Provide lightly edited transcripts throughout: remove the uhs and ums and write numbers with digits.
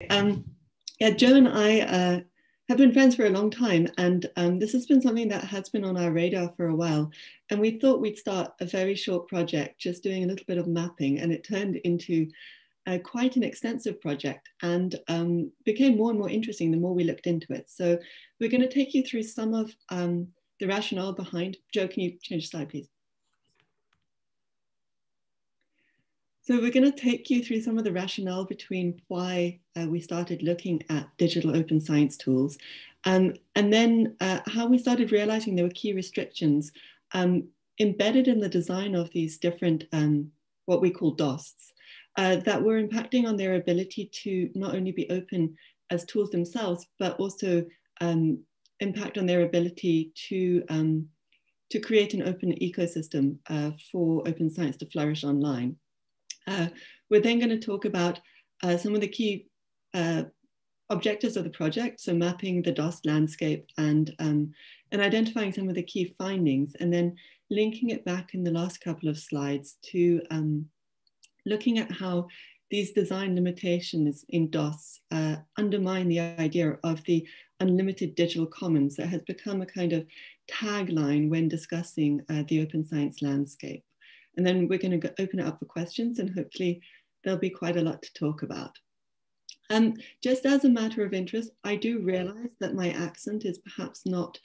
Yeah, Joe and I have been friends for a long time, and this has been something that has been on our radar for a while. And we thought we'd start a very short project, just doing a little bit of mapping, and it turned into quite an extensive project and became more and more interesting the more we looked into it. So we're going to take you through some of the rationale behind. Joe, can you change the slide, please? So we're going to take you through some of the rationale between why we started looking at digital open science tools, and then how we started realizing there were key restrictions embedded in the design of these different, what we call DOSTs, that were impacting on their ability to not only be open as tools themselves, but also impact on their ability to create an open ecosystem for open science to flourish online. We're then going to talk about some of the key objectives of the project, so mapping the DOST landscape and identifying some of the key findings, and then linking it back in the last couple of slides to looking at how these design limitations in DOS undermine the idea of the unlimited digital commons that has become a kind of tagline when discussing the open science landscape. And then we're going to open it up for questions, and hopefully there'll be quite a lot to talk about. Just as a matter of interest, I do realize that my accent is perhaps not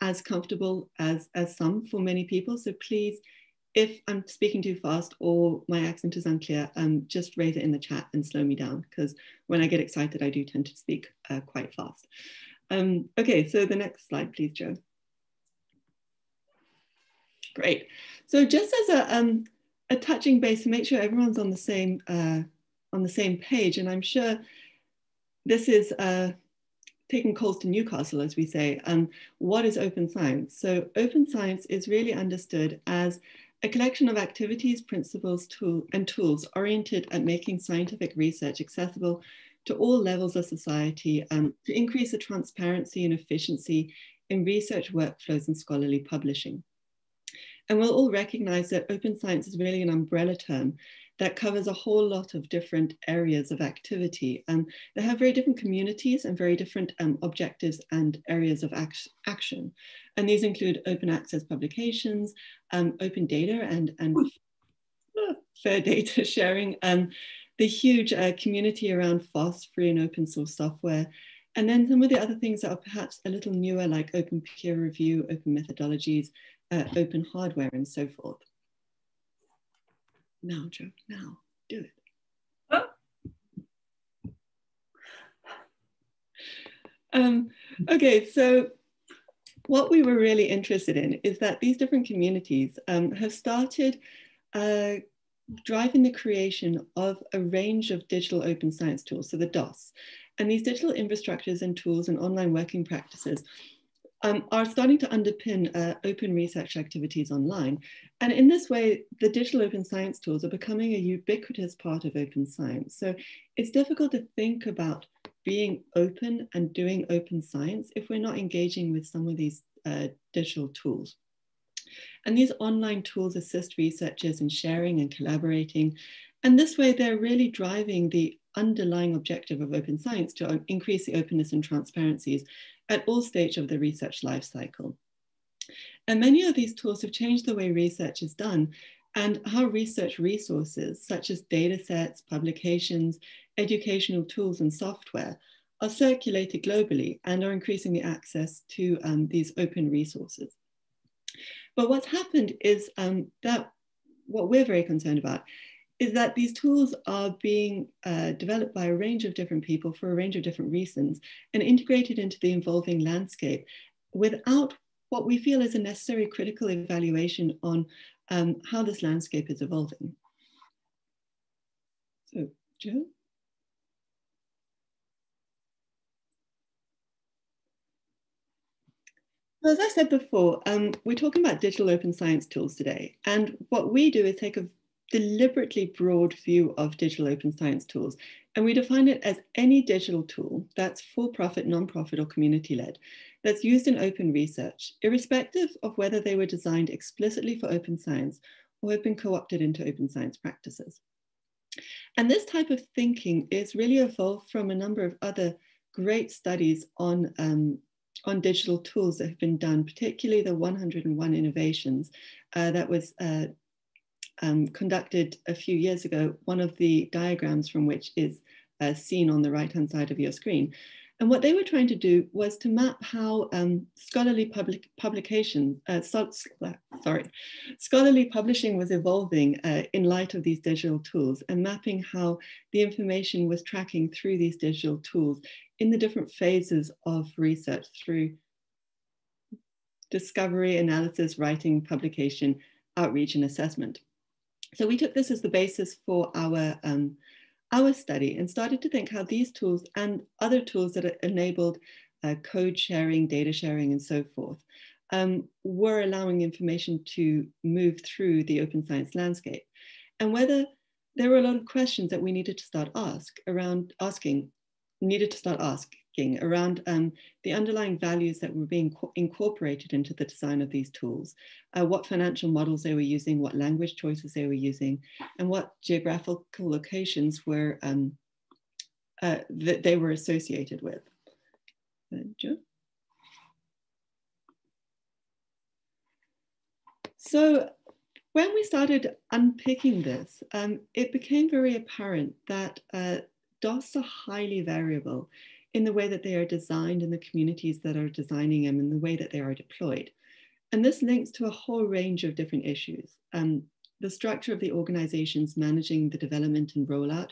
as comfortable as some for many people. So please, if I'm speaking too fast or my accent is unclear, just raise it in the chat and slow me down, because when I get excited, I do tend to speak quite fast. Okay, so the next slide, please, Joe. Great. So just as a touching base to make sure everyone's on the same page, and I'm sure this is taking coals to Newcastle, as we say. What is open science? So open science is really understood as a collection of activities, principles, and tools oriented at making scientific research accessible to all levels of society, to increase the transparency and efficiency in research workflows and scholarly publishing. And we'll all recognize that open science is really an umbrella term that covers a whole lot of different areas of activity. They have very different communities and very different objectives and areas of action. And these include open access publications, open data and fair data sharing, the huge community around FOSS, free and open source software. And then some of the other things that are perhaps a little newer, like open peer review, open methodologies, open hardware, and so forth. Now, Joe, now, do it. Oh. Okay, so what we were really interested in is that these different communities have started driving the creation of a range of digital open science tools, so the DOS. And these digital infrastructures and tools and online working practices are starting to underpin open research activities online. And in this way, the digital open science tools are becoming a ubiquitous part of open science. So it's difficult to think about being open and doing open science if we're not engaging with some of these digital tools. And these online tools assist researchers in sharing and collaborating. And this way, they're really driving the underlying objective of open science to increase the openness and transparencies at all stages of the research life cycle. And many of these tools have changed the way research is done and how research resources such as data sets, publications, educational tools and software are circulated globally and are increasing the access to these open resources. But what's happened is that what we're very concerned about is that these tools are being developed by a range of different people for a range of different reasons and integrated into the evolving landscape without what we feel is a necessary critical evaluation on how this landscape is evolving. So, Joe? So as I said before, we're talking about digital open science tools today. And what we do is take a deliberately broad view of digital open science tools. And we define it as any digital tool that's for-profit, non-profit, or community-led that's used in open research, irrespective of whether they were designed explicitly for open science or have been co-opted into open science practices. And this type of thinking is really evolved from a number of other great studies on digital tools that have been done, particularly the 101 Innovations that was conducted a few years ago, one of the diagrams from which is seen on the right-hand side of your screen. And what they were trying to do was to map how scholarly publishing was evolving in light of these digital tools, and mapping how the information was tracking through these digital tools in the different phases of research through discovery, analysis, writing, publication, outreach, and assessment. So we took this as the basis for our study and started to think how these tools and other tools that are enabled code sharing, data sharing, and so forth were allowing information to move through the open science landscape, and whether there were a lot of questions that we needed to start asking around the underlying values that were being incorporated into the design of these tools, what financial models they were using, what language choices they were using, and what geographical locations were that they were associated with. Joe? So when we started unpicking this, it became very apparent that DOSTs are highly variable in the way that they are designed, in the communities that are designing them, in the way that they are deployed. And this links to a whole range of different issues. The structure of the organizations managing the development and rollout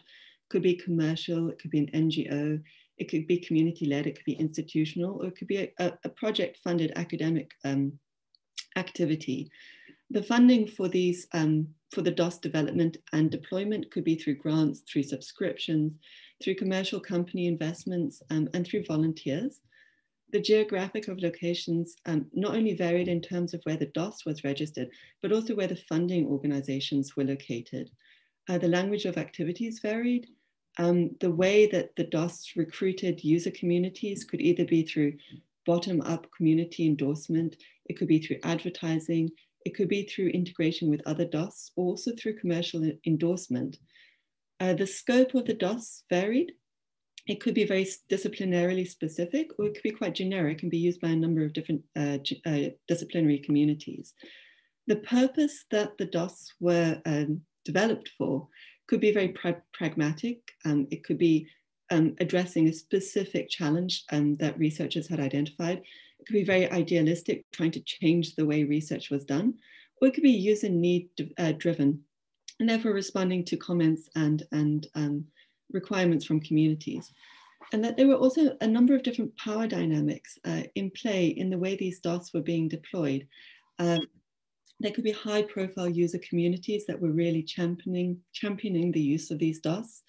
could be commercial, it could be an NGO, it could be community-led, it could be institutional, or it could be a project-funded academic activity. The funding for these, for the DOS development and deployment could be through grants, through subscriptions, through commercial company investments, and through volunteers. The geographic of locations not only varied in terms of where the DOS was registered, but also where the funding organizations were located. The language of activities varied. The way that the DOS recruited user communities could either be through bottom-up community endorsement, it could be through advertising, it could be through integration with other DOS, or also through commercial endorsement. The scope of the DOS varied. It could be very disciplinarily specific, or it could be quite generic and be used by a number of different disciplinary communities. The purpose that the DOS were developed for could be very pragmatic. It could be addressing a specific challenge that researchers had identified. It could be very idealistic, trying to change the way research was done, or it could be user need driven, and therefore responding to comments and requirements from communities. And that there were also a number of different power dynamics in play in the way these DOSs were being deployed. There could be high profile user communities that were really championing the use of these DOSs.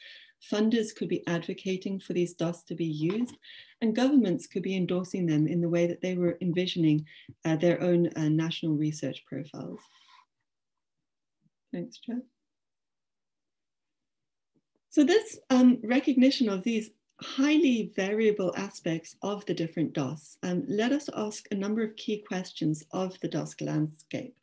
Funders could be advocating for these DOS to be used, and governments could be endorsing them in the way that they were envisioning their own national research profiles. Thanks, Joe. So this recognition of these highly variable aspects of the different DOS led us to ask a number of key questions of the DOS landscape.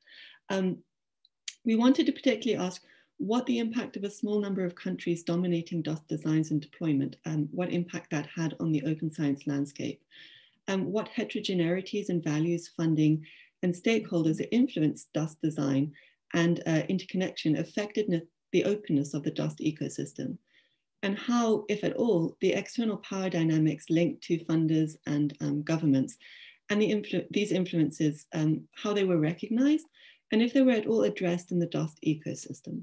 We wanted to particularly ask what the impact of a small number of countries dominating DOS designs and deployment, what impact that had on the open science landscape, what heterogeneities and values, funding, and stakeholders that influenced DOS design and interconnection affected the openness of the DOS ecosystem, and how, if at all, the external power dynamics linked to funders and governments, and these influences, how they were recognized, and if they were at all addressed in the DOS ecosystem.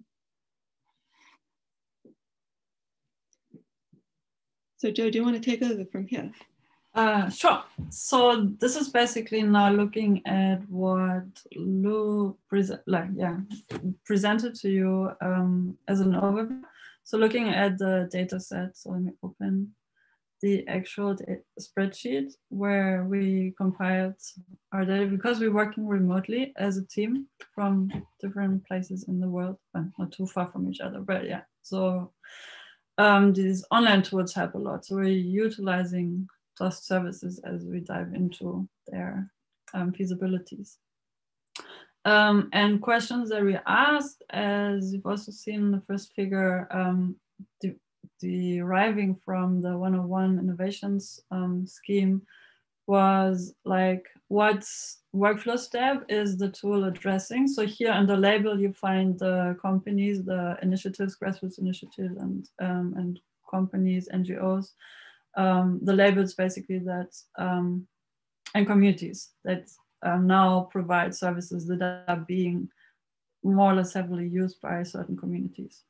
So Joe, do you want to take over from here? Sure. So this is basically now looking at what Lou presented to you as an overview. So looking at the data set, so let me open the actual spreadsheet where we compiled our data, because we're working remotely as a team from different places in the world, but not too far from each other, but yeah. So these online tools help a lot. So we're utilizing DOST services as we dive into their feasibilities. And questions that we asked, as you've also seen in the first figure, deriving from the 101 Innovations scheme, was like, what workflow step is the tool addressing? So here in the label, you find the companies, the initiatives, grassroots initiatives, and companies, NGOs. The labels basically that, and communities that now provide services that are being more or less heavily used by certain communities.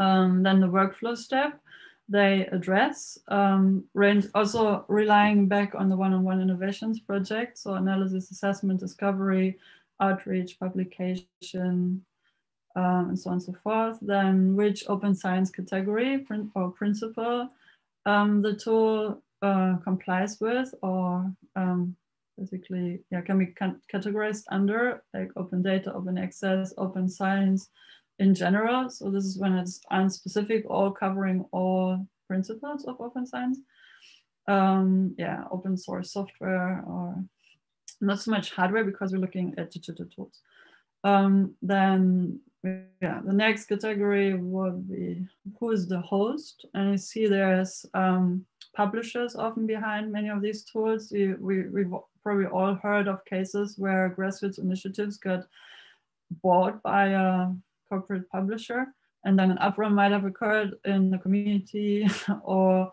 Then the workflow step they address, range also relying back on the 101 Innovations Project. So analysis, assessment, discovery, outreach, publication, and so on and so forth. Then which open science category or principle the tool complies with, or basically, yeah, can be categorized under, like open data, open access, open science, in general. So this is when it's unspecific or covering all principles of open science. Yeah, open source software, or not so much hardware because we're looking at digital tools. Then yeah, the next category would be who is the host, and you see there's publishers often behind many of these tools. We've probably all heard of cases where grassroots initiatives got bought by a corporate publisher, and then an uproar might have occurred in the community, or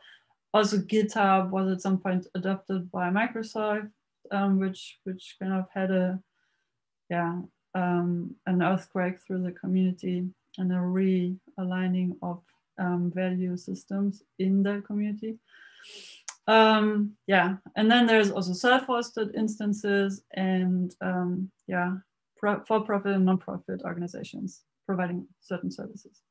also GitHub was at some point adopted by Microsoft, which kind of had a, yeah, an earthquake through the community and a realigning of value systems in the community. Yeah, and then there's also self-hosted instances and yeah, for-profit and non-profit organizations providing certain services.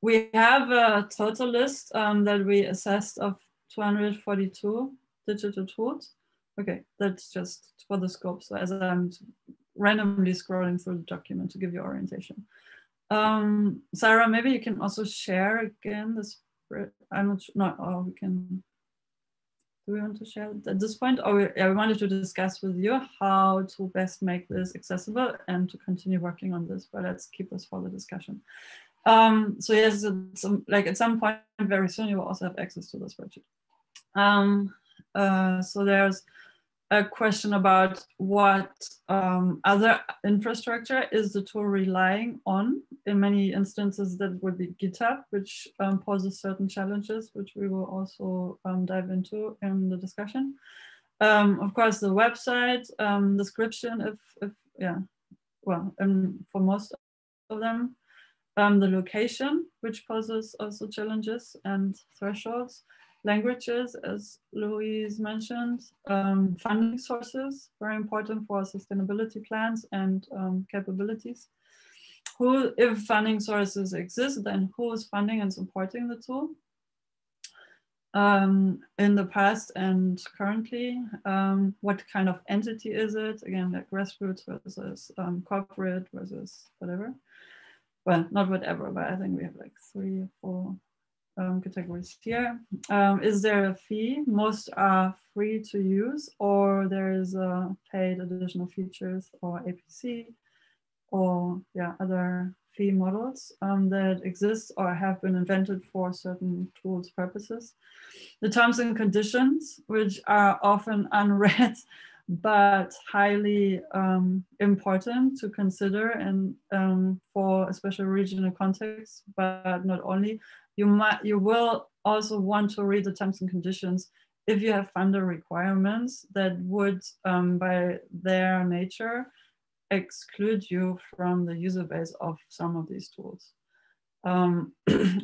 We have a total list that we assessed of 242 digital tools. Okay, that's just for the scope. So as I'm randomly scrolling through the document to give you orientation. Sarah, maybe you can also share again this. I'm not sure, no, or we can, do we want to share at this point? Or we wanted to discuss with you how to best make this accessible and to continue working on this, but let's keep this for the discussion. So yes, it's, like at some point very soon, you will also have access to the spreadsheet. So there's a question about what other infrastructure is the tool relying on. In many instances, that would be GitHub, which poses certain challenges, which we will also dive into in the discussion. Of course, the website description, if yeah, well, for most of them, the location, which poses also challenges and thresholds. Languages, as Louise mentioned, funding sources, very important for sustainability plans and capabilities. Who, if funding sources exist, then who is funding and supporting the tool? In the past and currently, what kind of entity is it? Again, like grassroots versus corporate versus whatever. Well, not whatever, but I think we have like 3 or 4 categories here. Is there a fee? Most are free to use, or there is a paid additional features or APC, or yeah, other fee models that exist or have been invented for certain tools purposes. The terms and conditions, which are often unread but highly important to consider, and for especially regional context, but not only. You will also want to read the terms and conditions if you have funder requirements that would, by their nature, exclude you from the user base of some of these tools.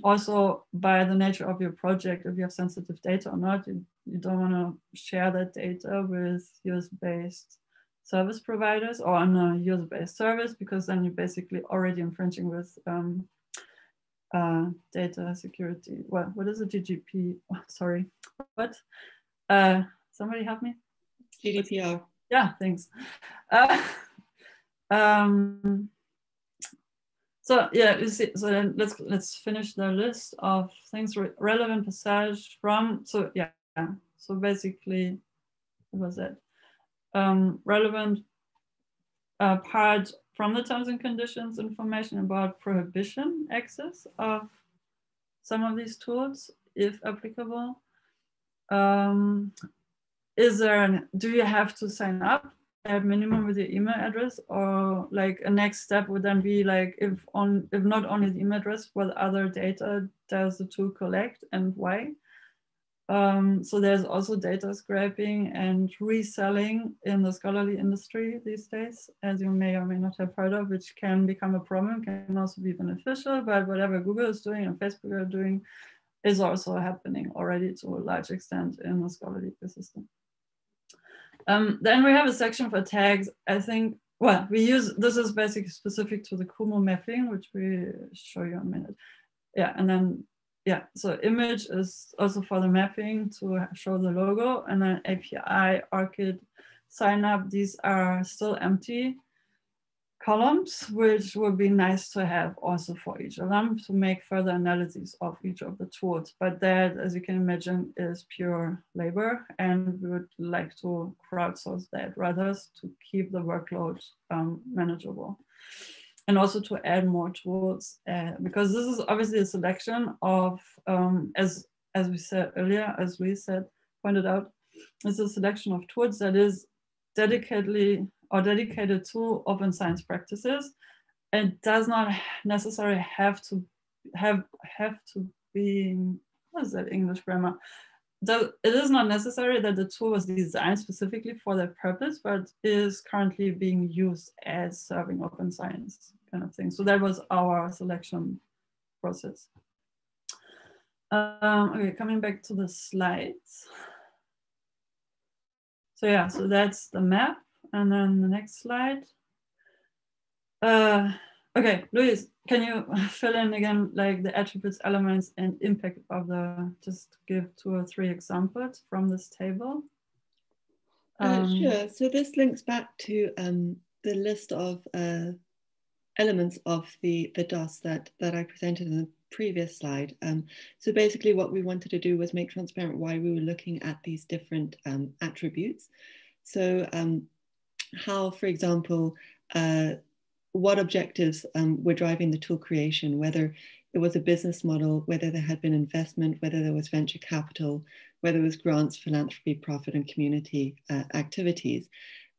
Also, by the nature of your project, if you have sensitive data or not, you don't want to share that data with US-based service providers or on a US-based service, because then you're basically already infringing with data security. Well, what is a GDPR? Oh, sorry, what? Somebody help me? GDPR. Yeah, thanks. So yeah, you see, so then let's finish the list of things relevant passage from. So yeah, so basically, what was that? Relevant part from the terms and conditions information about prohibition access of some of these tools, if applicable. Do you have to sign up at minimum with your email address, or like a next step would then be like, if not only the email address, what other data does the tool collect and why? So there's also data scraping and reselling in the scholarly industry these days, as you may or may not have heard of, which can become a problem, can also be beneficial, but whatever Google is doing and Facebook are doing is also happening already to a large extent in the scholarly ecosystem. Then we have a section for tags. I think, well, this is basically specific to the Kumo mapping, which we show you in a minute. Yeah, and then, yeah, so image is also for the mapping to show the logo, and then API, ORCID, sign up. These are still empty columns, which would be nice to have also for each alum to make further analyses of each of the tools. But that, as you can imagine, is pure labor, and we would like to crowdsource that rather to keep the workload manageable. And also to add more tools, because this is obviously a selection of, as we said earlier, as Luis pointed out, it's a selection of tools that is dedicated to open science practices, and does not necessarily have to be, what is that English grammar? It is not necessary that the tool was designed specifically for that purpose, but is currently being used as serving open science kind of thing. So that was our selection process. Okay, coming back to the slides. So yeah, so that's the map. And then the next slide. Okay, Luis, can you fill in again, like the attributes, elements, and impact of the, just give 2 or 3 examples from this table. Sure, so this links back to the list of elements of the DOS that I presented in the previous slide. So basically what we wanted to do was make transparent why we were looking at these different attributes. So how, for example, what objectives were driving the tool creation, whether it was a business model, whether there had been investment, whether there was venture capital, whether it was grants, philanthropy, profit, and community activities.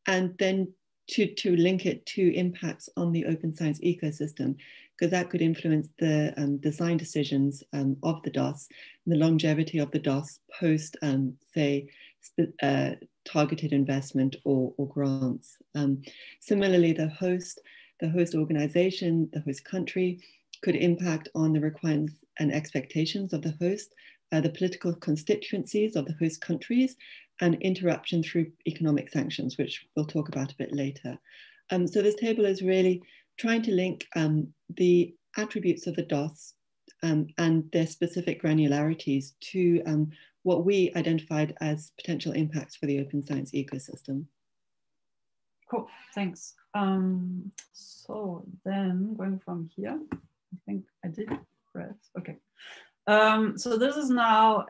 And then to link it to impacts on the open science ecosystem, because that could influence the design decisions of the DOS, and the longevity of the DOS post, say, targeted investment or grants. Similarly, the host organization, the host country could impact on the requirements and expectations of the host, the political constituencies of the host countries, and interruption through economic sanctions, which we'll talk about a bit later. So this table is really trying to link the attributes of the DOS and their specific granularities to what we identified as potential impacts for the open science ecosystem. Cool, thanks. So then going from here, I think I did press, okay. So this is now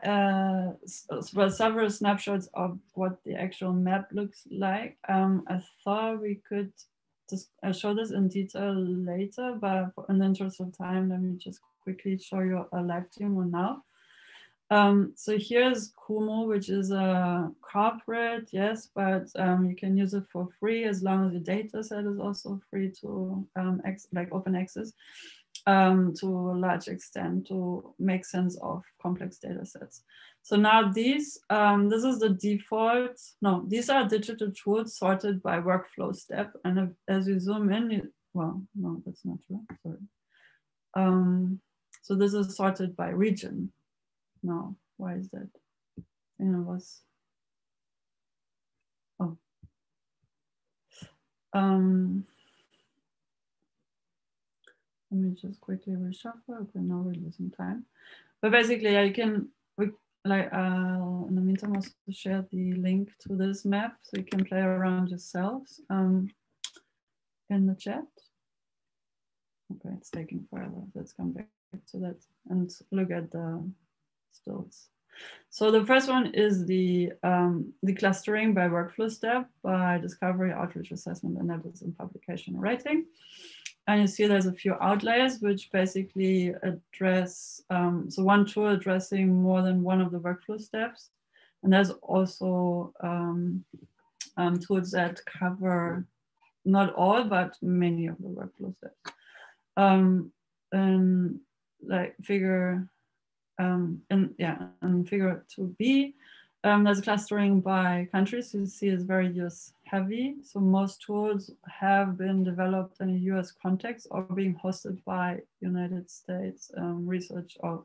several snapshots of what the actual map looks like. I thought we could just show this in detail later, but in the interest of time, let me just quickly show you a live demo now. So here's Kumo, which is a corporate, yes, but you can use it for free as long as the data set is also free to like open access to a large extent to make sense of complex data sets. So now these, this is the default, no, these are digital tools sorted by workflow step. And if, as you zoom in, well, no, that's not true, sorry. So this is sorted by region. No, why is that? You know, let me just quickly reshuffle. Okay, now we're losing time. But basically, I can in the meantime also share the link to this map so you can play around yourselves in the chat. Okay, it's taking forever. Let's come back to that and look at the stills. So the first one is the clustering by workflow step, by discovery, outreach, assessment, analysis, and publication writing. And you see there's a few outliers which basically address, so one tool addressing more than one of the workflow steps. And there's also tools that cover not all, but many of the workflow steps. And like figure, and figure 2B, there's clustering by countries. You see is very US heavy. So most tools have been developed in a US context or being hosted by United States research or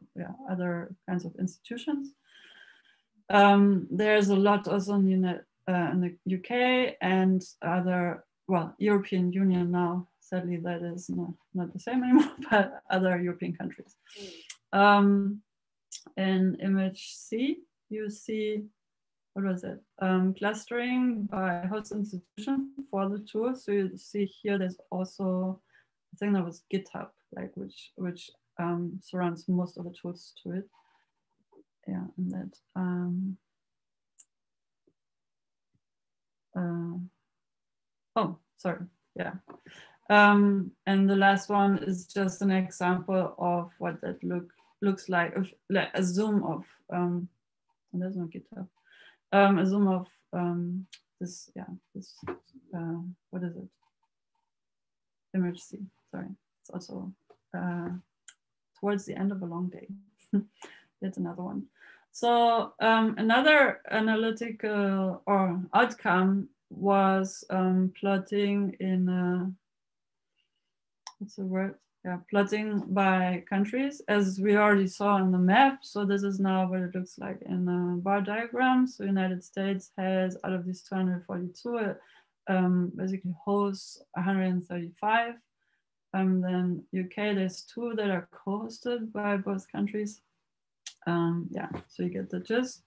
other kinds of institutions. There's a lot also in the UK and other, well, European Union now, sadly that is not the same anymore, but other European countries. In image C, you see, what was it? Clustering by host institution for the tool. So you see here, there's also, I think that was GitHub, like which surrounds most of the tools to it. Yeah, and that, oh, sorry, yeah. And the last one is just an example of what that looks like, a zoom of, there's no GitHub, a zoom of this, what is it? Image C, sorry. It's also towards the end of a long day. That's another one. So another analytical or outcome was plotting in a, what's the word? Yeah, plotting by countries, as we already saw on the map. So this is now what it looks like in a bar diagram. So United States has, out of these 242, basically hosts 135. And then UK, there's 2 that are co-hosted by both countries. Yeah, so you get the gist.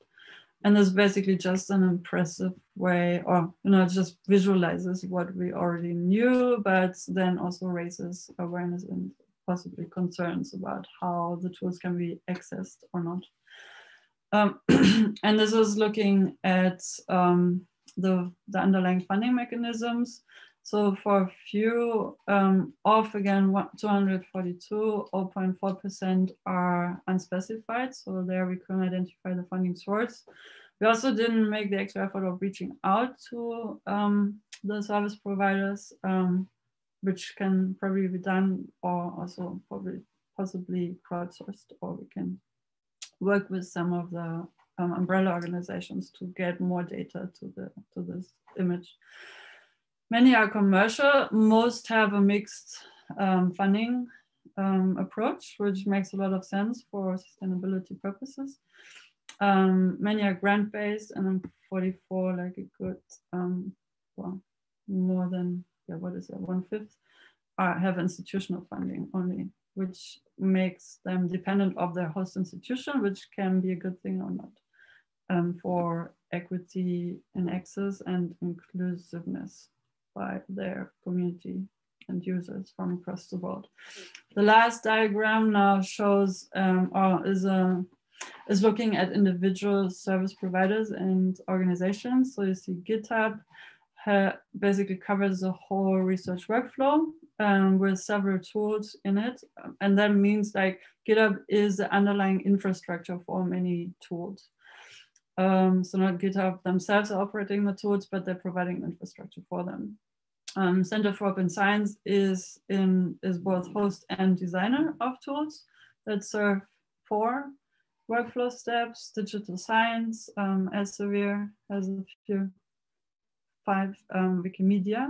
And it's basically just an impressive way, or, you know, it just visualizes what we already knew, but then also raises awareness and possibly concerns about how the tools can be accessed or not. And this is looking at the underlying funding mechanisms. So for a few, off again, 242, 0.4% are unspecified. So there we couldn't identify the funding source. We also didn't make the extra effort of reaching out to the service providers, which can probably be done or also probably possibly crowdsourced, or we can work with some of the umbrella organizations to get more data to this image. Many are commercial, most have a mixed funding approach, which makes a lot of sense for sustainability purposes. Many are grant-based, and 44, like a good, well, more than, yeah, what is it, 1/5 have institutional funding only, which makes them dependent of their host institution, which can be a good thing or not for equity and access and inclusiveness by their community and users from across the world. The last diagram now shows is looking at individual service providers and organizations. So you see GitHub basically covers the whole research workflow with several tools in it. And that means like GitHub is the underlying infrastructure for many tools. So not GitHub themselves are operating the tools, but they're providing infrastructure for them. Center for Open Science is both host and designer of tools that serve 4 workflow steps. Digital science, Elsevier has a few, 5, Wikimedia.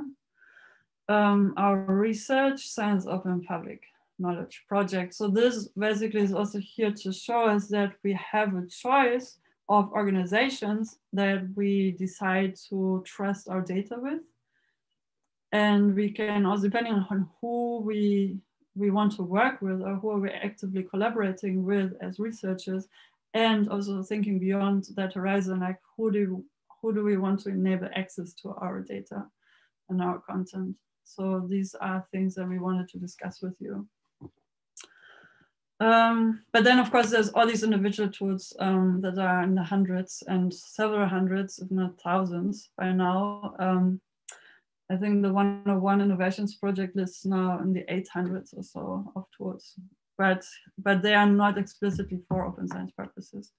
Our research, Science Open Public Knowledge Project. So this basically is also here to show us that we have a choice of organizations that we decide to trust our data with. And we can also, depending on who we want to work with or who are we actively collaborating with as researchers, and also thinking beyond that horizon, like who do we want to enable access to our data and our content. So these are things that we wanted to discuss with you. But then, of course, there's all these individual tools that are in the hundreds and several hundreds, if not thousands by now. I think the 101 Innovations Project is now in the 800s or so of tools, but they are not explicitly for open science purposes.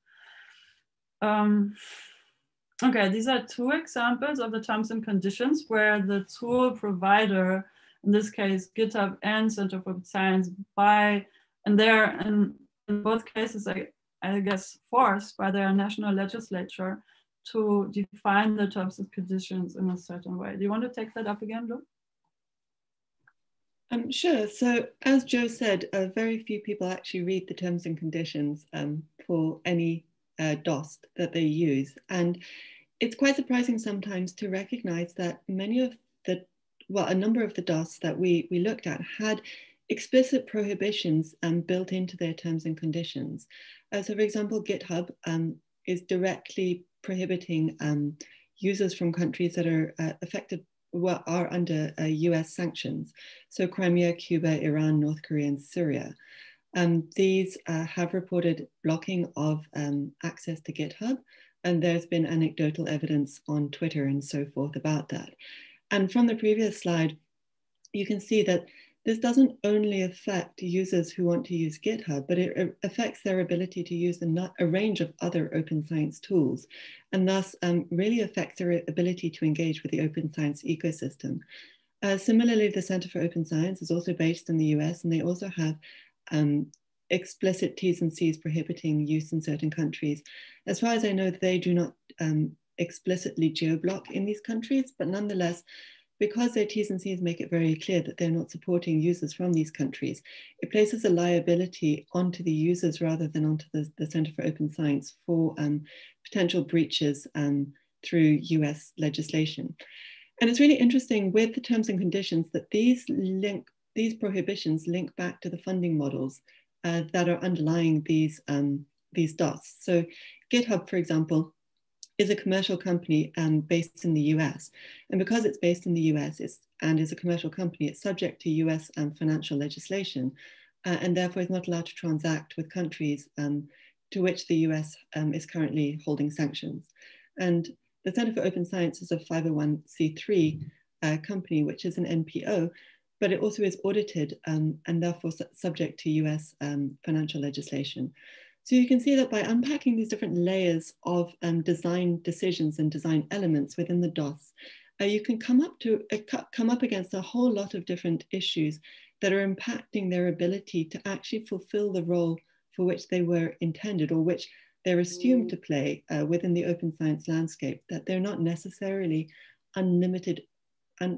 Okay, these are two examples of the terms and conditions where the tool provider, in this case, GitHub and Center for Open Science, and they're in both cases, I guess, forced by their national legislature to define the terms and conditions in a certain way. Do you want to take that up again, Lou? Sure. So as Joe said, very few people actually read the terms and conditions for any DOST that they use. And it's quite surprising sometimes to recognize that many of the, well, a number of the DOSTs that we looked at had explicit prohibitions built into their terms and conditions. So for example, GitHub is directly prohibiting users from countries that are affected, well, are under US sanctions. So Crimea, Cuba, Iran, North Korea, and Syria. These have reported blocking of access to GitHub, and there's been anecdotal evidence on Twitter and so forth about that. And from the previous slide, you can see that this doesn't only affect users who want to use GitHub, but it affects their ability to use a range of other open science tools, and thus really affects their ability to engage with the open science ecosystem. Similarly, the Center for Open Science is also based in the US, and they also have explicit T's and C's prohibiting use in certain countries. As far as I know, they do not explicitly geo-block in these countries, but nonetheless, because their T's and C's make it very clear that they're not supporting users from these countries, it places a liability onto the users rather than onto the Center for Open Science for potential breaches through US legislation. And it's really interesting with the terms and conditions that these prohibitions link back to the funding models that are underlying these DOSTs. So GitHub, for example, is a commercial company based in the US. And because it's based in the US and is a commercial company, it's subject to US financial legislation and therefore is not allowed to transact with countries to which the US is currently holding sanctions. And the Center for Open Science is a 501c3 company, which is an NPO, but it also is audited and therefore subject to US financial legislation. So you can see that by unpacking these different layers of design decisions and design elements within the DOS, you can come up against a whole lot of different issues that are impacting their ability to actually fulfill the role for which they were intended or which they're assumed to play within the open science landscape, that they're not necessarily unlimited, and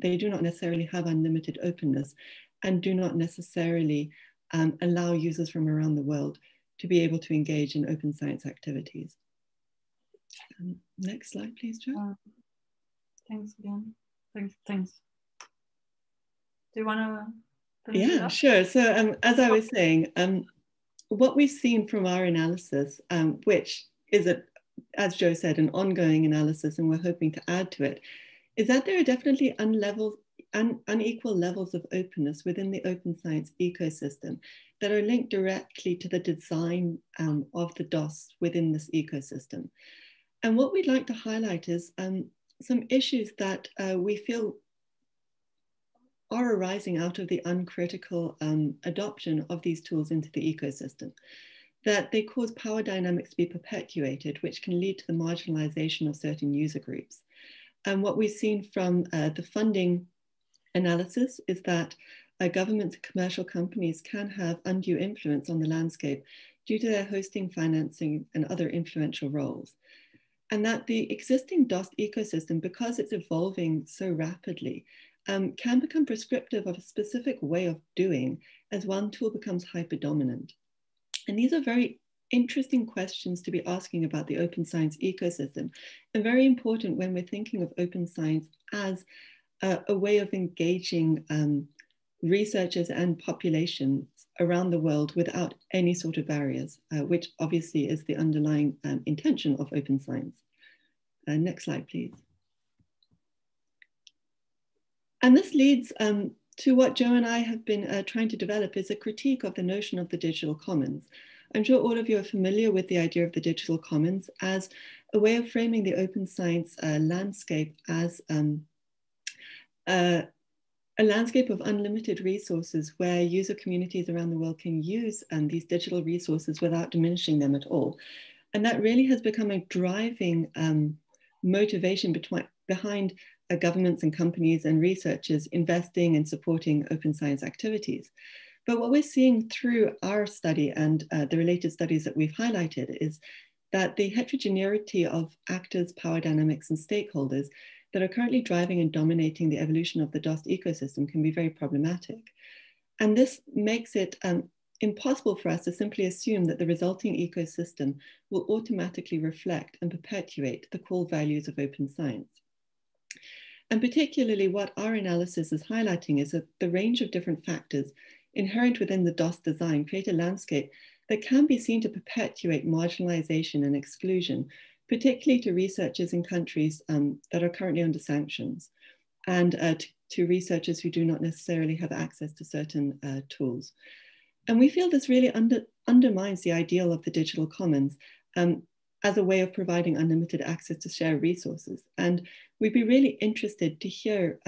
they do not necessarily have unlimited openness and do not necessarily allow users from around the world to be able to engage in open science activities. Next slide, please, Jo. Thanks again. Thanks. Do you want to? Yeah, sure. So as I was saying, what we've seen from our analysis, which is, as Jo said, an ongoing analysis, and we're hoping to add to it, is that there are definitely unequal levels of openness within the open science ecosystem that are linked directly to the design of the DOS within this ecosystem. And what we'd like to highlight is some issues that we feel are arising out of the uncritical adoption of these tools into the ecosystem, that they cause power dynamics to be perpetuated, which can lead to the marginalization of certain user groups. And what we've seen from the funding analysis is that governments and commercial companies can have undue influence on the landscape due to their hosting, financing, and other influential roles. And that the existing DOST ecosystem, because it's evolving so rapidly, can become prescriptive of a specific way of doing as one tool becomes hyper-dominant. And these are very interesting questions to be asking about the open science ecosystem, and very important when we're thinking of open science as a way of engaging researchers and populations around the world without any sort of barriers, which obviously is the underlying intention of open science. Next slide, please. And this leads to what Joe and I have been trying to develop is a critique of the notion of the digital commons. I'm sure all of you are familiar with the idea of the digital commons as a way of framing the open science landscape as a landscape of unlimited resources where user communities around the world can use these digital resources without diminishing them at all. And that really has become a driving motivation behind governments and companies and researchers investing and supporting open science activities. But what we're seeing through our study and the related studies that we've highlighted is that the heterogeneity of actors, power dynamics, and stakeholders that are currently driving and dominating the evolution of the DOST ecosystem can be very problematic. And this makes it impossible for us to simply assume that the resulting ecosystem will automatically reflect and perpetuate the core values of open science. And particularly what our analysis is highlighting is that the range of different factors inherent within the DOST design create a landscape that can be seen to perpetuate marginalization and exclusion, particularly to researchers in countries that are currently under sanctions and to researchers who do not necessarily have access to certain tools. And we feel this really undermines the ideal of the digital commons as a way of providing unlimited access to shared resources. And we'd be really interested to hear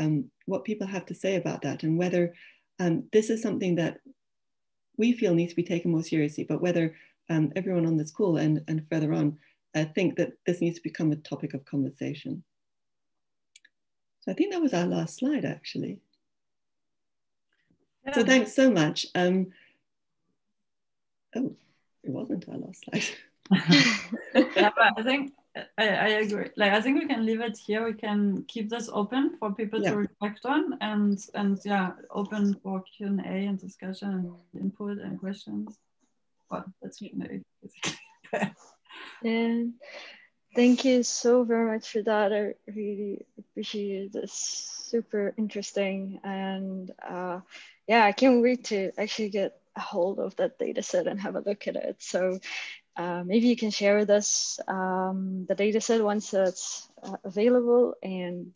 what people have to say about that and whether this is something that we feel needs to be taken more seriously, but whether everyone on this call and further on think that this needs to become a topic of conversation. So I think that was our last slide, actually. Yeah. So thanks so much. Oh, it wasn't our last slide. Yeah, but I think I agree. Like, I think we can leave it here. We can keep this open for people to reflect on, and yeah, open for Q&A and discussion and input and questions. Well, that's maybe basically. Yeah, thank you so very much for that. I really appreciate this. Super interesting, and yeah, I can't wait to actually get a hold of that data set and have a look at it. So. Maybe you can share with us the data set once it's available, and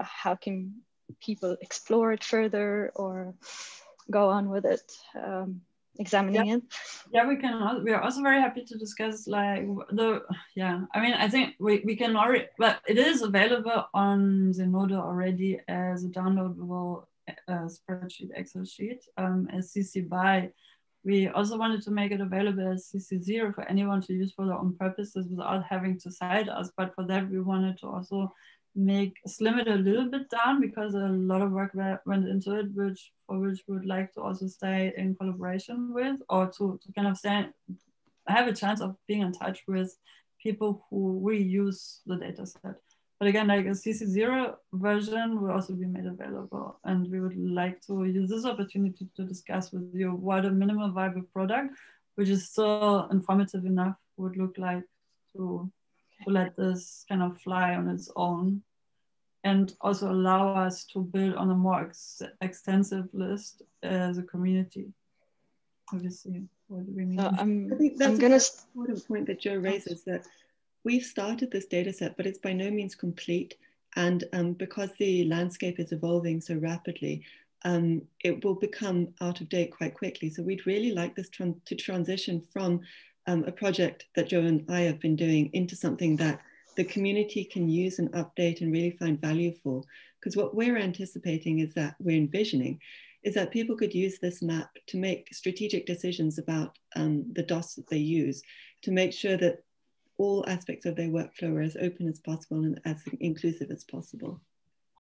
how can people explore it further or go on with it, examining it? Yeah, we can. We are also very happy to discuss like the, yeah, I mean, I think we can already, but it is available on Zenodo already as a downloadable spreadsheet, Excel sheet, as CC BY. We also wanted to make it available as CC0 for anyone to use for their own purposes without having to cite us. But for that, we wanted to also slim it a little bit down, because a lot of work went into it, for which we would like to also stay in collaboration with, or to kind of have a chance of being in touch with people who reuse the data set. But again, like, a CC0 version will also be made available. And we would like to use this opportunity to discuss with you what a minimal viable product, which is still informative enough, would look like to let this kind of fly on its own, and also allow us to build on a more extensive list as a community. Obviously, what do we mean? I think that's an important point that Joe raises, that we've started this data set, but it's by no means complete. And because the landscape is evolving so rapidly, it will become out of date quite quickly. So we'd really like this to transition from a project that Joe and I have been doing into something that the community can use and update and really find value for. Because what we're anticipating is that we're envisioning is that people could use this map to make strategic decisions about the DOS that they use, to make sure that all aspects of their workflow are as open as possible and as inclusive as possible.